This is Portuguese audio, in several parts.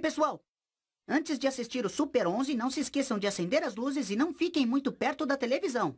Oi, pessoal! Antes de assistir o Super 11, não se esqueçam de acender as luzes e não fiquem muito perto da televisão.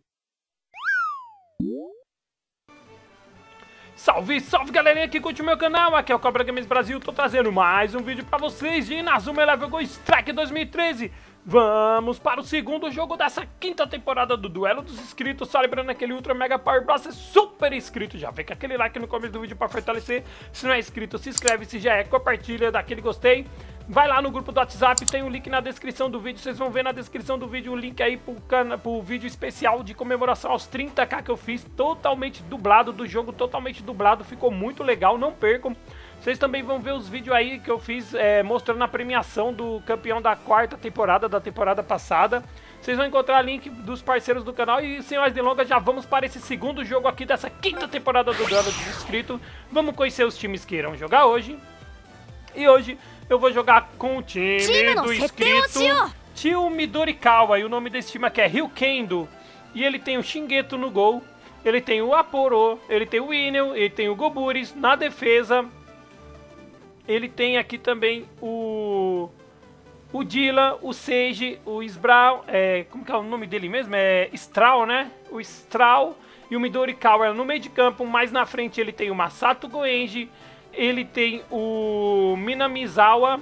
Salve, salve galerinha que curte o meu canal, aqui é o Cobra Games Brasil, tô trazendo mais um vídeo pra vocês de Inazuma Eleven GO Strikers 2013. Vamos para o segundo jogo dessa quinta temporada do Duelo dos Inscritos, só lembrando aquele Ultra Mega Power Blaster super inscrito. Já fica aquele like no começo do vídeo pra fortalecer, se não é inscrito se inscreve, se já é compartilha, dá aquele gostei. Vai lá no grupo do WhatsApp, tem um link na descrição do vídeo, vocês vão ver na descrição do vídeo o link aí pro vídeo especial de comemoração aos 30k que eu fiz, totalmente dublado, do jogo totalmente dublado, ficou muito legal, não percam. Vocês também vão ver os vídeos aí que eu fiz mostrando a premiação do campeão da quarta temporada, da temporada passada. Vocês vão encontrar link dos parceiros do canal e, sem mais delongas, já vamos para esse segundo jogo aqui dessa quinta temporada do Duelo dos Inscritos. Vamos conhecer os times que irão jogar hoje. E hoje eu vou jogar com o time do inscrito Tio Midorikawa. E o nome desse time aqui é Ryukendo. E ele tem o Shingetto no gol. Ele tem o Aporo. Ele tem o Inel. Ele tem o Goburis na defesa. Ele tem aqui também o Dylan, o Sage, o Sbrau. Como que é o nome dele mesmo? É Strau, né? O Strau e o Midorikawa no meio de campo. Mais na frente ele tem o Masato Goenji. Ele tem o Minamizawa,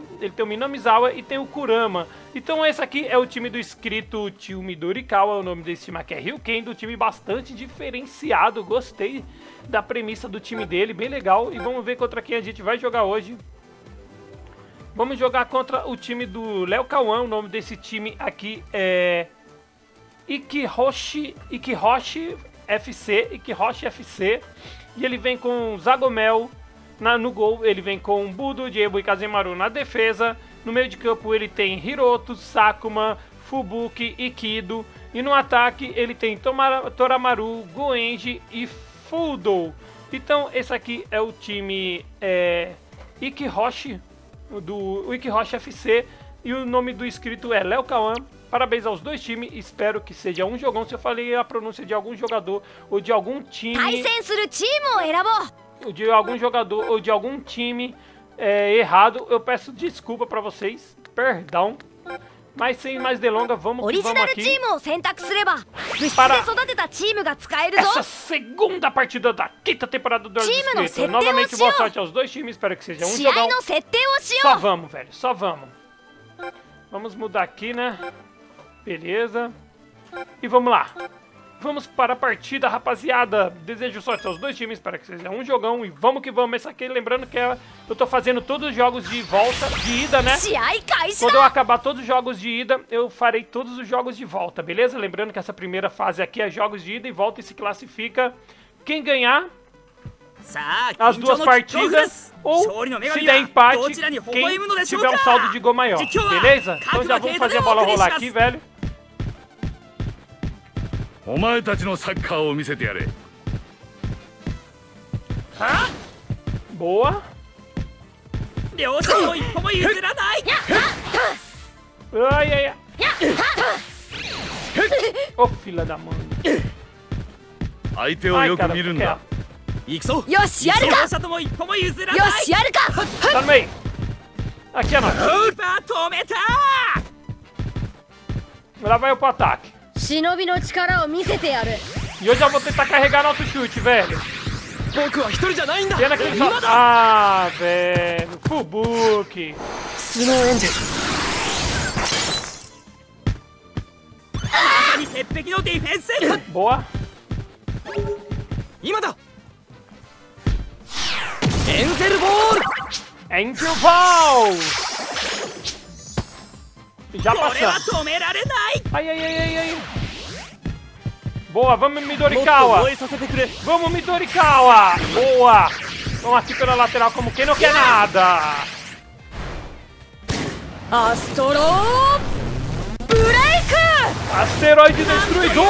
e tem o Kurama. Então esse aqui é o time do inscrito Tio Midorikawa, o nome desse time aqui é Ryukendo, time bastante diferenciado, gostei da premissa do time dele, bem legal. E vamos ver contra quem a gente vai jogar hoje. Vamos jogar contra o time do Léo Kauan, o nome desse time aqui é Ikehoshi FC, e ele vem com Zagomel. No gol ele vem com Budo, Jebu e Kazemaru na defesa. No meio de campo ele tem Hiroto, Sakuma, Fubuki e Kido. E no ataque ele tem Toramaru, Goenji e Fudo. Então esse aqui é o time Ikehoshi FC. E o nome do inscrito é Léo Kauan. Parabéns aos dois times, espero que seja um jogão. Se eu falei a pronúncia de algum jogador ou de algum time... errado, eu peço desculpa pra vocês, perdão. Mas sem mais delongas, vamos que vamos aqui para essa segunda partida da quinta temporada do Duelo dos Inscritos. Novamente boa sorte aos dois times, espero que seja um jogão. Só vamos, velho, só vamos. Vamos mudar aqui, né? Beleza. E vamos lá. Vamos para a partida, rapaziada. Desejo sorte aos dois times, espero que seja um jogão. E vamos que vamos. Essa aqui, lembrando que eu tô fazendo todos os jogos de volta, de ida, né? Quando eu acabar todos os jogos de ida, eu farei todos os jogos de volta, beleza? Lembrando que essa primeira fase aqui é jogos de ida e volta e se classifica quem ganhar as duas partidas, ou se der empate, quem tiver um saldo de gol maior, beleza? Então já vamos fazer a bola rolar aqui, velho. Boa. Ai, ai, ai. Ô, filha da mãe. Ai, cara, tá no meio. Aqui é nós. Lá vai eu pro ataque. E eu já vou tentar carregar nosso chute, velho. Pena que ele só... Ah, velho. Fubuki. Boa. Angel Ball. Já passou. Ai, ai, ai, ai, ai. Boa, vamos Midorikawa. Vamos Midorikawa. Boa. Vamos aqui pela lateral como quem não quer nada. Asteroide destruidor.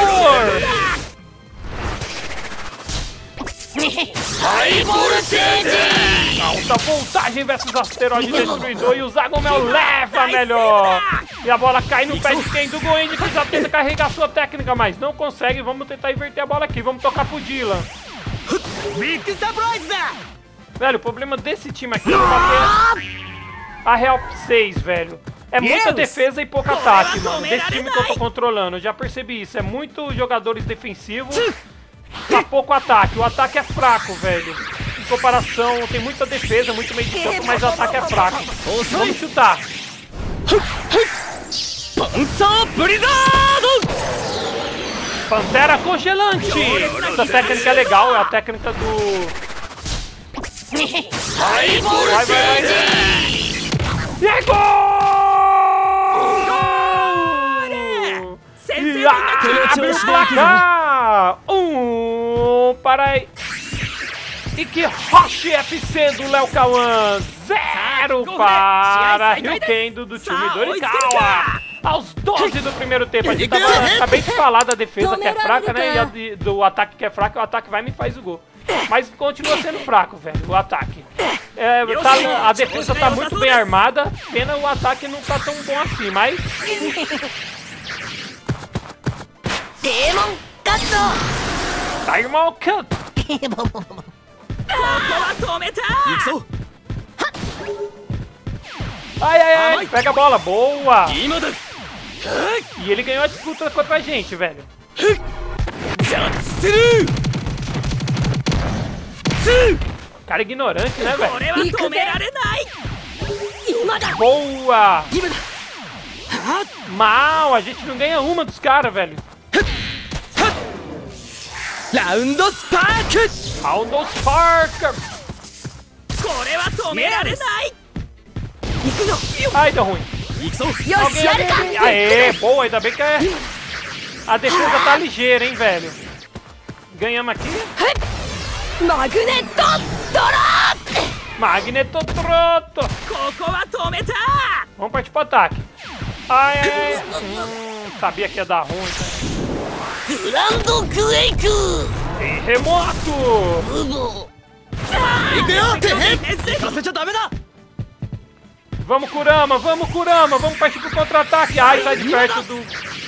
Alta voltagem versus asteroide destruidor. E o Zagomel leva melhor. E a bola cai no pé de quem? Do Goenji, que já tenta carregar a sua técnica, mas não consegue. Vamos tentar inverter a bola aqui. Vamos tocar pro Dylan. Velho, o problema desse time aqui é a real pra vocês, velho. É muita defesa e pouco ataque, mano, desse time que eu tô controlando. Eu já percebi isso, é muito jogadores defensivos pra pouco ataque. O ataque é fraco, velho. Em comparação, tem muita defesa, muito meio de campo, mas o ataque é fraco. Vamos chutar. Pantera congelante! Essa técnica é legal, é a técnica do... Vai! E aí, gol! E abre o placar! 1 para Ikehoshi FC do Léo Kauan, 0 para Ryukendo do Tio Midorikawa. Aos 12 do primeiro tempo, a gente acabei de falar da defesa que é fraca, né? E a do ataque que é fraca, o ataque vai e me faz o gol. Mas continua sendo fraco, velho, o ataque. É, tá, a defesa tá muito bem armada, pena o ataque não tá tão bom assim, mas... Demon Cut! Ai, ai, ai, pega a bola, boa! E ele ganhou a disputa contra a gente, velho. Cara ignorante, né, velho? Boa! Mal, a gente não ganha uma dos caras, velho. Round Sparker! Ai, deu ruim. Aê, boa, ainda bem que a defesa tá ligeira, hein, velho. Ganhamos aqui. Magneto Trotto! Vamos partir pro ataque. Ai, ai, ai. Sabia que ia dar ruim. Tem remoto! Vamos, Kurama! Vamos partir pro contra-ataque! Ai, sai de perto do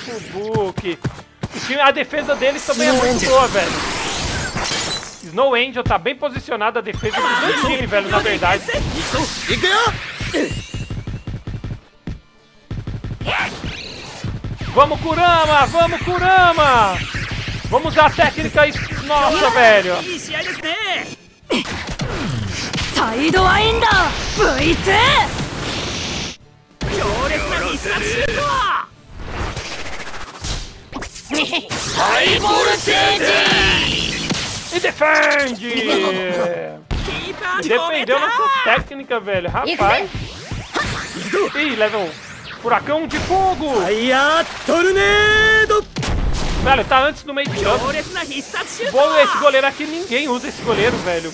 Fubuki. A defesa deles também é muito boa, velho. No Angel tá bem posicionada a defesa dos dois times, velho, na verdade. Vamos, Kurama! Vamos usar a técnica... Nossa, velho! E defende! E defendeu nossa técnica, velho. Rapaz. Ih, level 1. Furacão de fogo! Velho, tá antes do meio de campo. Boa, esse goleiro aqui. Ninguém usa esse goleiro, velho.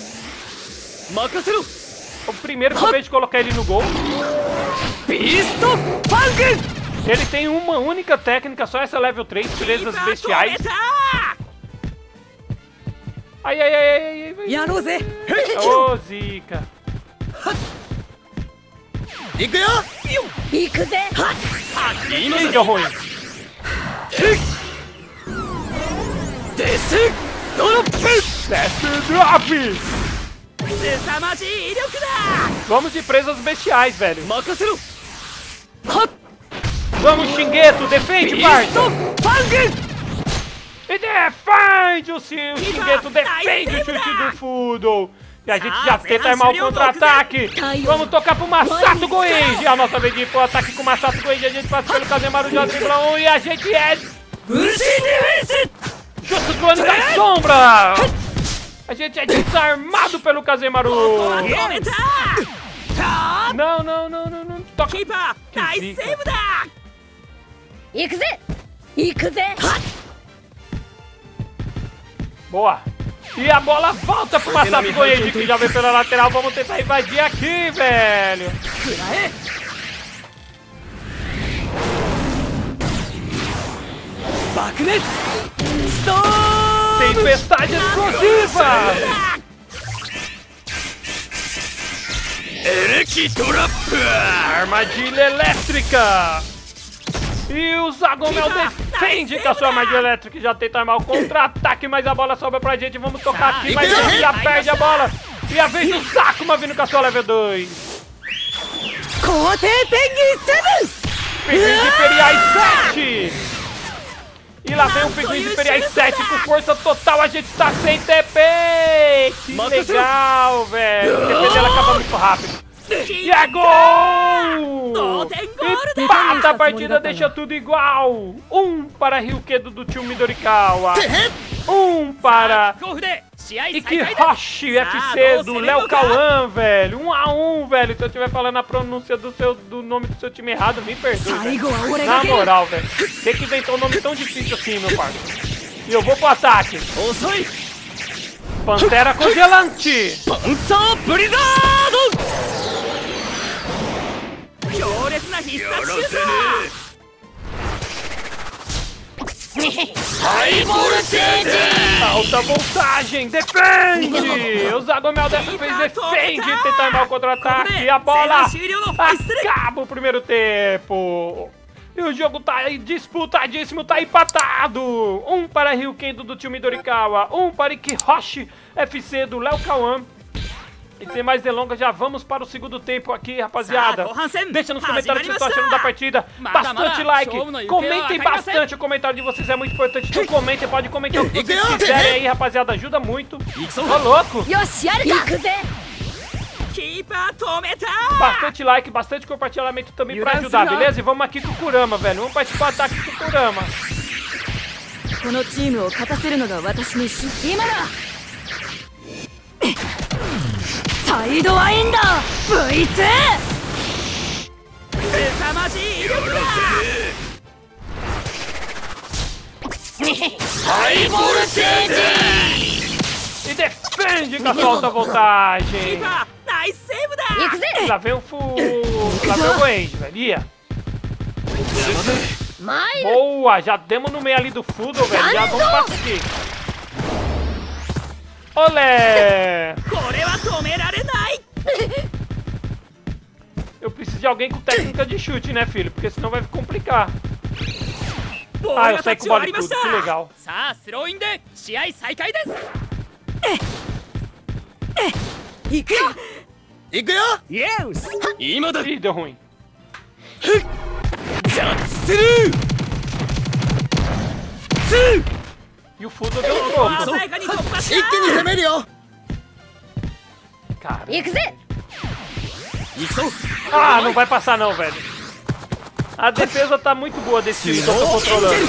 O primeiro que eu vejo de colocar ele no gol. Ele tem uma única técnica, só essa level 3, presas bestiais. Ai, ô, zica. Ih, deu ruim. Desce drop. Vamos de presas bestiais, velho. Vamos, Shingetto, defende, parça. E defende o Shingetto, defende o chute do Fudo. E a gente já tenta armar o contra-ataque. Vamos tocar pro Masato Goenji. A nossa vez de ir pro ataque com o Masato Goenji. A gente passa pelo Kazemaru de Strau e a gente é... Justo do ano da sombra. A gente é desarmado pelo Kazemaru. Não. Toca. Boa! E a bola volta pro Masato Goenji, que já vem pela lateral. Vamos tentar invadir aqui, velho! Tempestade explosiva! Armadilha elétrica! E o Zagomel defende com a sua magia elétrica. Já tenta armar o contra-ataque, mas a bola sobra pra gente. Vamos tocar aqui, mas ele já perde a bola. E a vez do Sakuma vindo com a sua level 2. Pinguim Imperiais 7! E lá vem o Pinguim Imperiais 7 com força total, a gente tá sem TP! Que legal, velho! O TP dela acaba muito rápido. E é gol! Empata a partida, deixa tudo igual! 1 para Ryukendo do Tio Midorikawa, 1 para Ikehoshi FC do Léo Kauan, velho! 1 a 1, velho! Se eu estiver falando a pronúncia do nome do seu time errado, me perdoe, velho. Na moral, velho, tem que inventar um nome tão difícil assim, meu parceiro. E eu vou pro ataque! Pantera Congelante! Alta voltagem, defende! O Zagomel dessa vez defende, tenta mal contra-ataque, a bola acaba o primeiro tempo. E o jogo tá disputadíssimo, tá empatado. 1 para Ryukendo do Tio Midorikawa, 1 para Ikehoshi FC do Léo Kauan. E sem mais delongas, já vamos para o segundo tempo aqui, rapaziada. Deixa nos comentários o que vocês estão achando da partida. Bastante like, comentem bastante. O comentário de vocês é muito importante, então comentem, pode comentar o que vocês quiserem aí, rapaziada. Ajuda muito. Ô, louco! Bastante like, bastante compartilhamento também pra ajudar, beleza? E vamos aqui com o Kurama, velho. Vamos partir pro ataque com o Kurama. E defende com a solta voltagem. Lá vem o Goenji, velho. Ia. Boa, já demos no meio ali do Fudo, velho. Já vamos pra aqui. Olé! Eu preciso de alguém com técnica de chute, né, filho? Porque senão vai complicar. Ah, eu saí com o bola de tudo, que legal. Ih, deu ruim. E o Fudo deu um troco. Cara. Ah, não vai passar não, velho. A defesa tá muito boa desse time, tô controlando.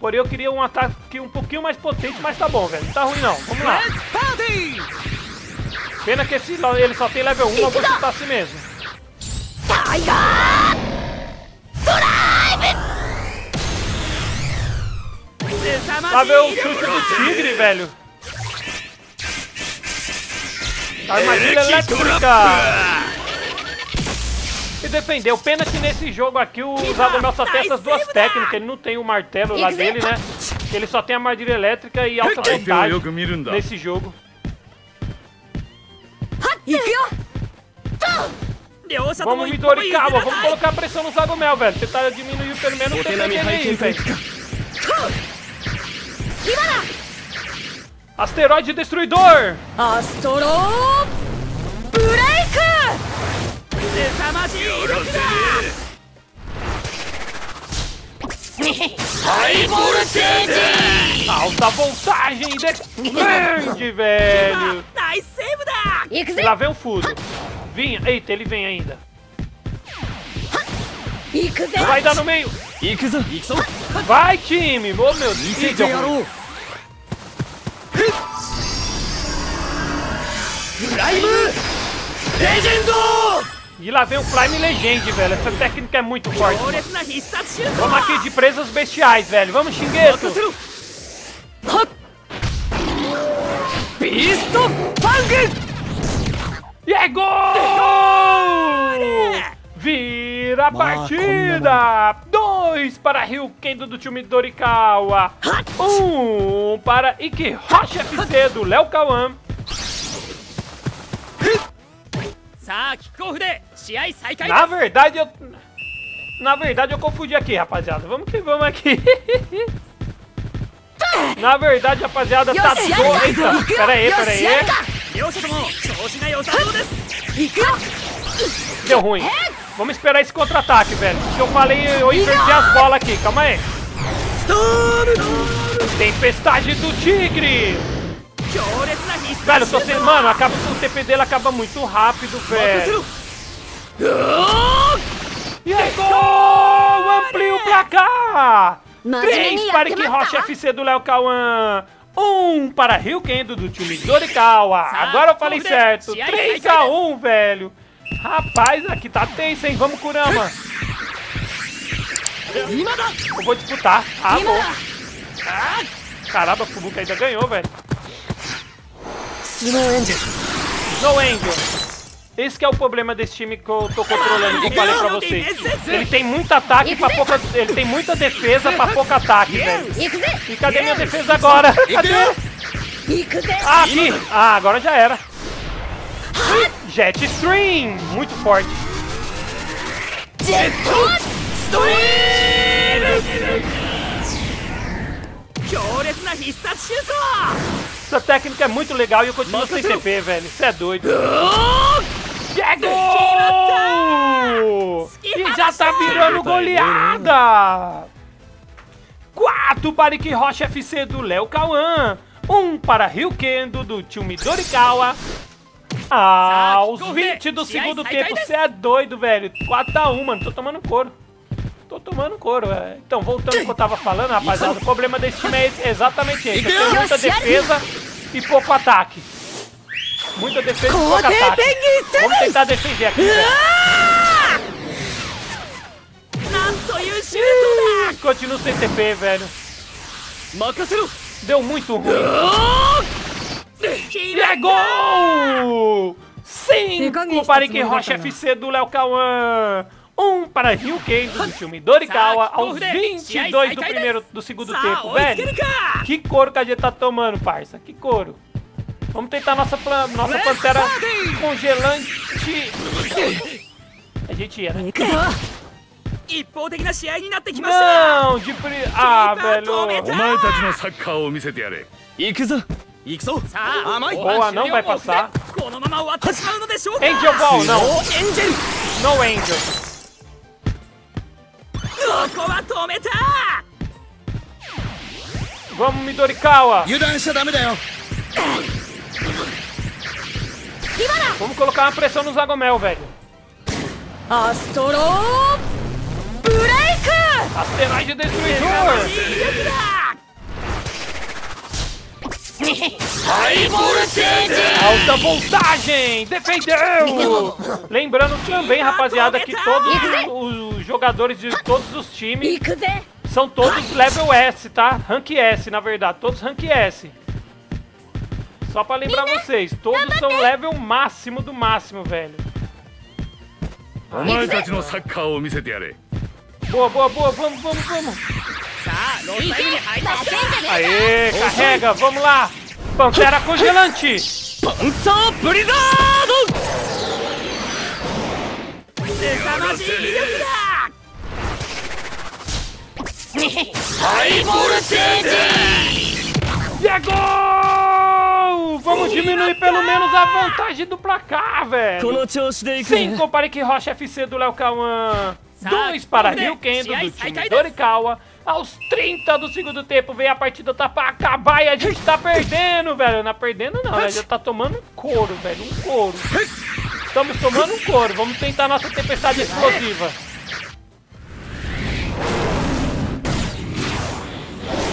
Porém eu queria um ataque um pouquinho mais potente, mas tá bom, velho. Não tá ruim não, vamos lá. Pena que ele só tem level 1, eu vou chutar assim mesmo. Lá veio o chute do tigre, velho. Armadilha elétrica. E defendeu. Pena que nesse jogo aqui o Zagomel só tem essas duas técnicas. Ele não tem o martelo lá dele, né? Ele só tem a armadilha elétrica e alta vontade nesse jogo. Vamos, Midorikawa. Vamos colocar a pressão no Zagomel, velho. Tentar diminuir pelo menos o tempo dele aí, velho. Asteroide Destruidor! Astro Break! Alta voltagem de grande, velho! Lá vem o Fudo. Vinha. Eita, ele vem ainda. Vai dar no meio! Vai, time! Oh, meu Deus! E lá vem o Prime Legend, velho. Essa técnica é muito forte. Vamos aqui de presas bestiais, velho. Vamos, Shingetto! E é gol! Vira a partida! 2 para Ryukendo do Tio Midorikawa, 1 para Ikehoshi FC do Léo Kauan. Na verdade eu confundi aqui, rapaziada. Vamos que vamos aqui. Na verdade, rapaziada, tá doido. Eita, pera aí. Deu ruim. Vamos esperar esse contra-ataque, velho. Eu falei, eu inverti as bolas aqui. Calma aí. Tempestade do Tigre. Velho, eu tô sem... Mano, acaba... o TP dele acaba muito rápido, velho. E aí, gol! Amplia o placar! 3 para Ikehoshi FC do Léo Kauan. 1 para Ryukendo do time Midorikawa. Agora eu falei certo. 3-1, velho. Rapaz, aqui tá tenso, hein? Vamos, Kurama. Eu vou disputar. Ah, bom. Caramba, o Fubuki ainda ganhou, velho. No Angel. Esse que é o problema desse time que eu tô controlando, que eu falei pra vocês. Ele tem muito ataque pra pouca... Ele tem muita defesa pra pouco ataque, velho. E cadê minha defesa agora? Cadê? Ah, aqui. Ah, agora já era. Jetstream. Muito forte. Essa técnica é muito legal e eu continuo sem TP, velho. Isso é doido. Gol! E já tá virando goleada! 4 para Ikehoshi FC do Léo Kauan. 1 para Ryukendo do Tio Midorikawa. Aos 20 do segundo tempo. Você é doido, velho. 4-1, mano. Tô tomando couro, velho. Então, voltando ao que eu tava falando, rapaziada, o problema desse time é exatamente esse. Eu tenho muita defesa e pouco ataque. Muita defesa e pouco ataque. Vamos tentar defender aqui, velho. Continuo sem TP, velho. Deu muito ruim. E é gol! 5 para Ikehoshi FC do Léo Kauan. 1 para Ryukendo do time Midorikawa aos 22 do segundo tempo, velho. Que couro que a gente tá tomando, parça. Que couro. Vamos tentar nossa pantera congelante. A gente ia, né? Não, de pri... Ah, velho. Boa, não vai passar. Angel Ball, não. No Angel. Vamos, Midorikawa! Vamos colocar uma pressão no Zagomel, velho. Astro Break! Asteroide destruidor! Alta voltagem! Defendeu! Lembrando também, rapaziada, que todos os jogadores de todos os times são todos level S, tá? Rank S, na verdade. Todos rank S. Só pra lembrar vocês, todos são level máximo do máximo, velho. Boa. Vamos. Aê, carrega. Vamos lá. Pantera congelante. E é gol! Vamos diminuir pelo menos a vantagem do placar, velho. 5 para Ikehoshi FC do Léo Kauan. 2 para Ryukendo do time Midorikawa. Aos 30 do segundo tempo, veio a partida tá pra acabar e a gente tá perdendo, velho. Não é perdendo não, a gente tá tomando um couro, velho. Um couro. Estamos tomando um couro. Vamos tentar nossa tempestade explosiva.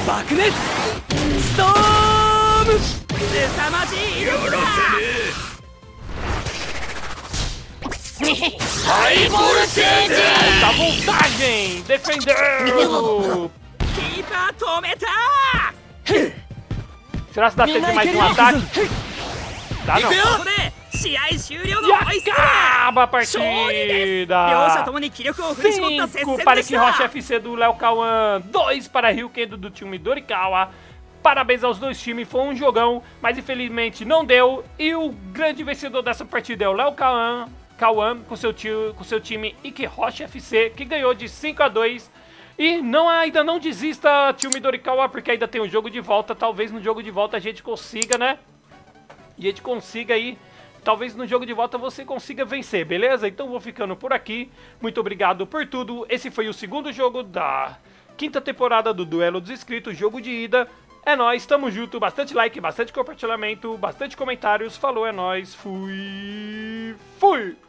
Alta voltagem! Defendeu! Será que dá tempo de mais um ataque? Dá não. E acaba a partida! 5 para Ikehoshi FC do Léo Kauan, 2 para Ryukendo do time Midorikawa. Parabéns aos dois times, foi um jogão, mas infelizmente não deu. E o grande vencedor dessa partida é o Léo Kauan com seu time Ikehoshi FC, que ganhou de 5-2. E não, ainda não desista, Tio Midorikawa, porque ainda tem um jogo de volta. Talvez no jogo de volta a gente consiga, né? E a gente consiga aí. Talvez no jogo de volta você consiga vencer, beleza? Então vou ficando por aqui. Muito obrigado por tudo. Esse foi o segundo jogo da quinta temporada do Duelo dos Inscritos, jogo de ida. É nóis, tamo junto. Bastante like, bastante compartilhamento, bastante comentários. Falou, é nóis. Fui. Fui.